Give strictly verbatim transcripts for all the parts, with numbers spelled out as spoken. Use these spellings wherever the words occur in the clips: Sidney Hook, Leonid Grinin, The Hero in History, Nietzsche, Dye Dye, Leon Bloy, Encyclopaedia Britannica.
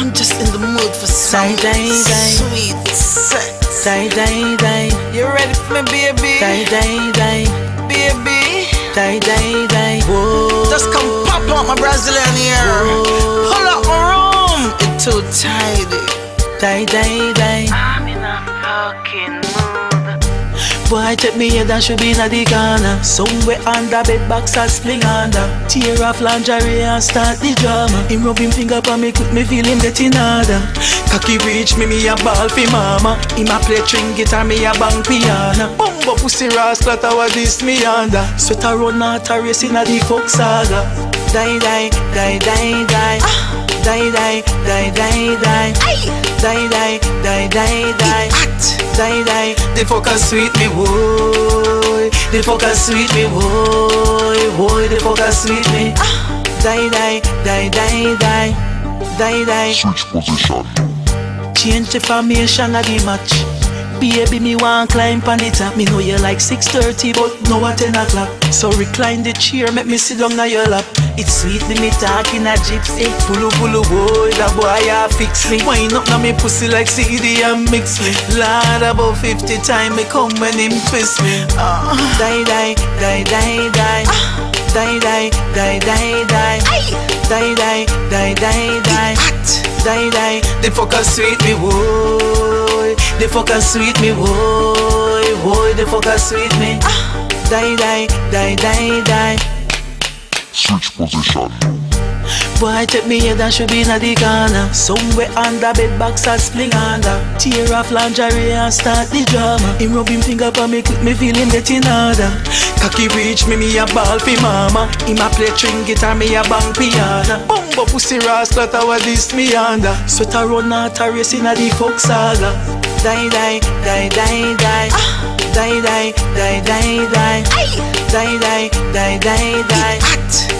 I'm just in the mood for some sweet sex. Dye, dye, dye. You ready for me, baby? Dye, dye, dye. Baby. Dye, dye, dye. Whoa. Just come pop out my Brazilian ear. Whoa. Pull up my room. It's too tidy. Dye, dye, dye. I'm in a fucking mood. Boy, take me head and should be in the corner. Somewhere under bed box and spling under. Tear off lingerie and start the drama. Him rubbing finger pa me, quick me feel him getting harder. Cocky reach me, me a ball fi mama. Him a play string guitar, me a bang piano. Bumbo pussy rascal, that was this me under. Sweat a run out a race inna the fuck saga. Die, die, die, die, die. Ah. Die, die, die, die, die. Aye. Die, die, die, die, die. Die, die, the fuck a sweet me boy. The fuck a sweet me boy. Boy, the fuck a sweet me. Ah. Die, die, die, die, die. Die, die. Switch position. Change the formation of the match. Baby, me want climb on the top. Me know you like six thirty, but no at ten o'clock. So recline the chair, make me sit down on your lap. It's sweet me, me talking a gypsy. Pulu pulu boy, that boy a fix me. Wind up now me pussy like C D and mix me. Lord, about fifty times me come when him twist me. Uh. Die, die, die, die, die. Uh. Die, die, die, die, die. Aye. Die, die, die, die, die. Die, die, the fucker sweet me boy. The fucker sweet me boy. Boy, the fucker sweet me. Uh. Die, die, die, die, die. Switch position. Boy, take me head and should be in the corner. Somewhere under bed box and spling under. Tear off lingerie and start the drama. Him rubbing finger pa me, quick me feel him getting harder. Cocky reach me, me a ball fi mama. Him a play string guitar, me a bang piano. Bumbo pussy rascal, that was this me under. Sweat a run out a race inna the fuck saga. Die, die, die, die, die. Ah. Die, die, die, die, die. Aye. Die, die, die, die, die.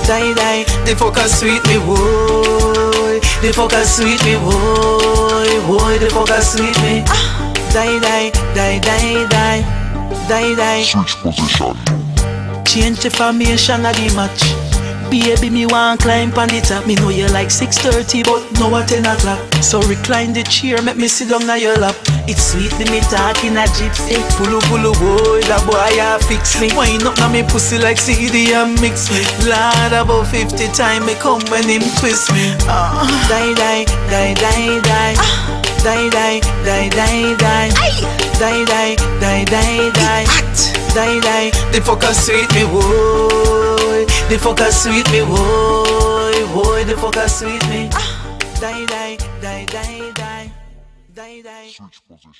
Die, die, the fucker sweet me boy. The fucker sweet me boy. Boy, the fucker sweet me. Ah. Die, die, die, die, die. Die, die. Switch position. Change the formation of the match. Baby, me want climb on the top. Me know you like six thirty, but no at ten o'clock. So recline the chair, make me sit down on your lap. It's sweet me, me talking a gypsy. Pulu pulu boy, that boy a fix me. Wind up now me pussy like C D and mix me. Lord, about fifty times me come when him twist me. Uh. Die, die, die, die, die. Ah. Die, die, die, die, die. Aye. Die, die, die, die, die. Die, die, the fucker sweet me boy. The fucker sweet me boy. Boy, the fucker sweet me. Ah. Die, die, die, die, die. Die, die. Switch position.